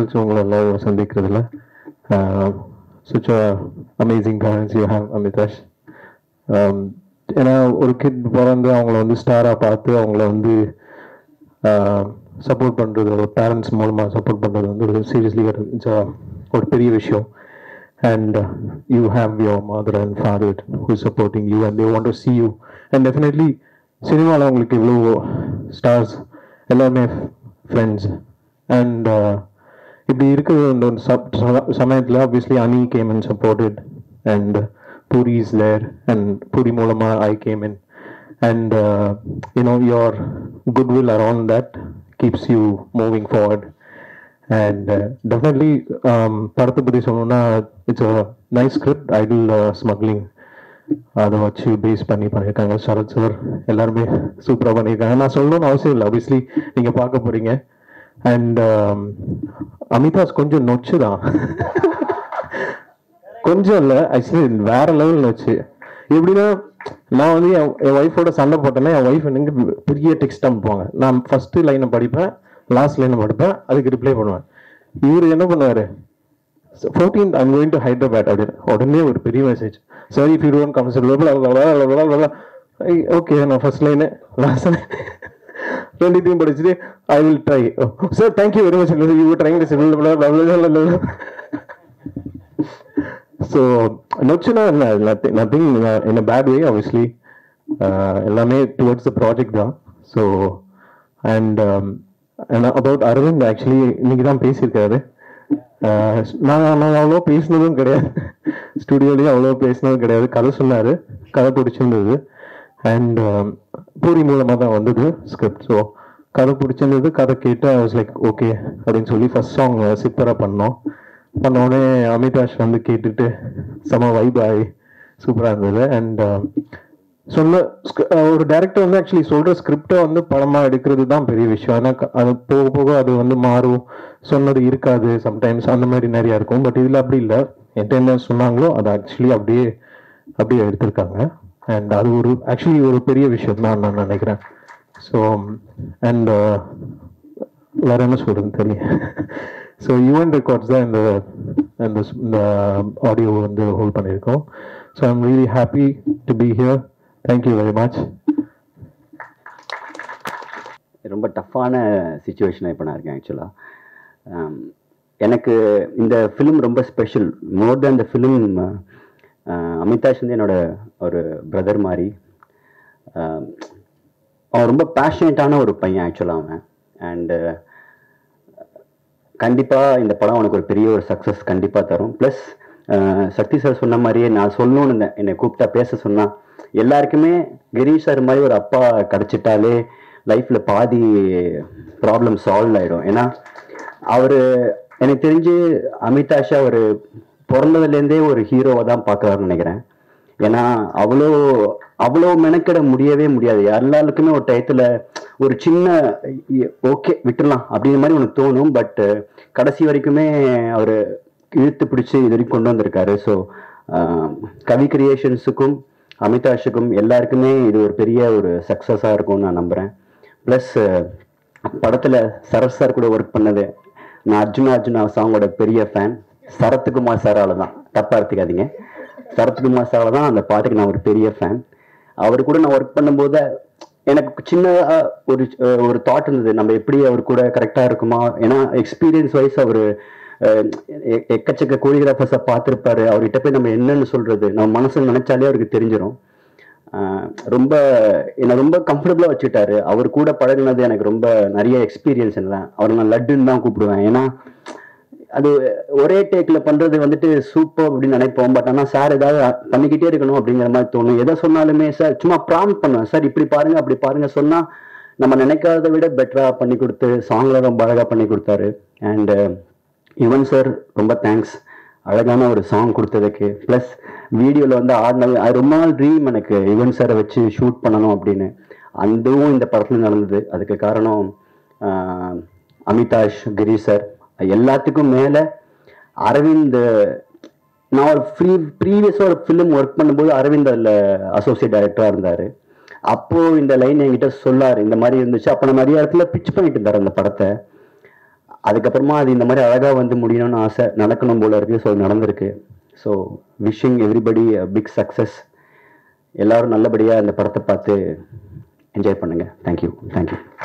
It's such an amazing talents you have, Amitash. A kid who is a star, support the parents, support them, seriously, it's a big issue. And you have your mother and father who is supporting you, and they want to see you. And definitely, cinema stars, friends, and obviously Ani came and supported, and Puri is there, and Puri Molama I came in, and your goodwill around that keeps you moving forward. And definitely, it's a nice script, idle smuggling. Base pani Sarath sir, ellarme super paniranga. Obviously, ninga paaka poringa. And Amita's konjam notchu da. Konjam illa, actually vera level notchu. Eppdina na vandu en wife oda sanda pottana, en wife enga periya text amponga. Na first line padipa, last line padipa, adukku reply panuva. Ivaru enna pannuvaaru? 14th, I'm going to Hyderabad. Ordinary would be message. Sorry if you don't come, sir. Blah, blah, blah, blah, blah, blah. Okay, no, first line, last line. Anything but today, I will try. Oh, sir, thank you very much. You were trying to say blah, blah, blah, blah, blah. So, nothing in a bad way, obviously. Towards the project, though. So, and about Arvind, actually, Nikiram Pesirkare. I was in the studio, and Puri Mulama the script. So, I was like, okay, I didn't only first song, Sitara Panno, Panone, Amitash, and the Kate, Sama Vibe, Supra, and so director actually sold a script on the Parama Edikrudam Perivisha, and Pogo, the one the Maru. சொன்னது இருக்காது sometimes அந்த மாதிரி நிறைய இருக்கும். But இதுல அப்படி இல்ல, என்ன சொன்னாங்களோ அது एक्चुअली அப்படியே எடுத்துட்டாங்க. அண்ட் அது ஒரு एक्चुअली ஒரு பெரிய விஷயம் தான் நான் நினைக்கிறேன். சோ அண்ட் வேற என்ன சொல்றது தெரியல. சோ யுவன் ரெக்கார்ட்ஸ் தான் இந்த ஆடியோ வந்து ஹோல்ட் பண்ணிருக்கோம். So I am really happy to be here. Thank you very much. ரொம்ப டஃபான சிச்சுவேஷன் இப்ப நான் இருக்கேன் एक्चुअली. எனக்கு இந்த ஃபிலிம் ரொம்ப special. More than the film, Amitash வந்து என்னோட ஒரு பிரதர் மாதிரி. அவன் ரொம்ப பேஷனேட்டான ஒரு பையன் ஆக்சுவலாக அவன். அண்டு கண்டிப்பாக இந்த படம் அவனுக்கு ஒரு பெரிய ஒரு சக்ஸஸ் கண்டிப்பாக தரும். ப்ளஸ் சக்தி சார் சொன்ன மாதிரியே நான் சொல்லணும்னு இருந்தேன். என்னை கூப்பிட்டா பேச சொன்னால் எல்லாருக்குமே கிரீஷ் சார் மாதிரி ஒரு அப்பா கிடச்சிட்டாலே லைஃப்பில் பாதி ப்ராப்ளம் சால்வ் ஆகிடும். ஏன்னா அவர் எனக்கு தெரிஞ்சு அமிதாஷா அவர் பிறந்ததுலேருந்தே ஒரு ஹீரோவை தான் பார்க்குறாருன்னு நினைக்கிறேன். ஏன்னா அவ்வளோ மெனக்கிட முடியவே முடியாது. எல்லாருக்குமே ஒரு டயத்தில் ஒரு சின்ன ஓகே விட்டுடலாம் அப்படிங்கிற மாதிரி உனக்கு தோணும். பட் கடைசி வரைக்குமே அவர் இழுத்து பிடிச்சி இது வரைக்கும் கொண்டு வந்திருக்காரு. ஸோ கவி கிரியேஷன்ஸுக்கும் அமிதாஷுக்கும் எல்லாருக்குமே இது ஒரு பெரிய ஒரு சக்ஸஸாக இருக்கும்னு நான் நம்புகிறேன். ப்ளஸ் படத்தில் சரத் சார் கூட ஒர்க் பண்ணது, நான் அர்ஜுனா சாங்கோட பெரிய ஃபேன். சரத்குமார் சாரால் தான், தப்பாக எடுத்துக்காதீங்க, சரத்குமார் சாரால் தான் அந்த பாட்டுக்கு நான் ஒரு பெரிய ஃபேன். அவர் கூட நான் ஒர்க் பண்ணும்போது எனக்கு சின்னதாக ஒரு தாட் இருந்தது, நம்ம எப்படி அவர் கூட கரெக்டாக இருக்குமா. ஏன்னா எக்ஸ்பீரியன்ஸ் வைஸ் அவர் எக்கச்சக்க கோரியோகிராஃபர்ஸாக பார்த்துருப்பாரு. அவர்கிட்ட போய் நம்ம என்னன்னு சொல்கிறது, நம்ம மனசில் நினச்சாலே அவருக்கு தெரிஞ்சிடும். ரொம்ப என்னை ரொம்ப கம்ஃபர்டபுளாக வச்சுக்கிட்டாரு. அவர் கூட பழகினது எனக்கு ரொம்ப நிறைய எக்ஸ்பீரியன்ஸ் என்ன தான். அவர் நான் லட்டுன்னு தான் கூப்பிடுவேன். ஏன்னா அது ஒரே டேக்கில் பண்ணுறது வந்துட்டு சூப்பர் அப்படின்னு நினைப்போம். பட் ஆனால் சார் ஏதாவது பண்ணிக்கிட்டே இருக்கணும் அப்படிங்கிற மாதிரி தோணும். எதை சொன்னாலுமே சார் சும்மா ப்ராம்ப்ட் பண்ணுவேன், சார் இப்படி பாருங்கள் அப்படி பாருங்கள் சொன்னால் நம்ம நினைக்காத விட பெட்டராக பண்ணி கொடுத்து சாங்கில் ரொம்ப அழகாக பண்ணி கொடுத்தாரு. அண்டு யுவன் சார் ரொம்ப தேங்க்ஸ், அழகான ஒரு சாங் கொடுத்ததுக்கு. ப்ளஸ் வீடியோவில் வந்து ஆடினது அது ரொம்ப நாள் ட்ரீம் எனக்கு, யுவன் சாரை வச்சு ஷூட் பண்ணணும் அப்படின்னு. அதுவும் இந்த படத்தில் நடந்தது. அதுக்கு காரணம் அமிதாஷ், கிரீஷ் சார், எல்லாத்துக்கும் மேலே அரவிந்த். நான் ஒரு ப்ரீவியஸாக ஒரு ஃபிலிம் ஒர்க் பண்ணும்போது அரவிந்த் அதில் அசோசியேட் டைரக்டராக இருந்தார். அப்போது இந்த லைன் என்கிட்ட சொல்லார், இந்த மாதிரி இருந்துச்சு. அப்போ நம்ம நிறைய இடத்துல பிட்ச் பண்ணிட்டு இருந்தார் அந்த படத்தை. அதுக்கப்புறமா அது இந்த மாதிரி அழகாக வந்து முடியணும்னு ஆசை நடக்கணும் போல இருக்கு. ஸோ அது நடந்திருக்கு. So wishing everybody big success. எல்லாரும் நல்லபடியாக இந்த படத்தை பார்த்து என்ஜாய் பண்ணுங்கள். தேங்க்யூ.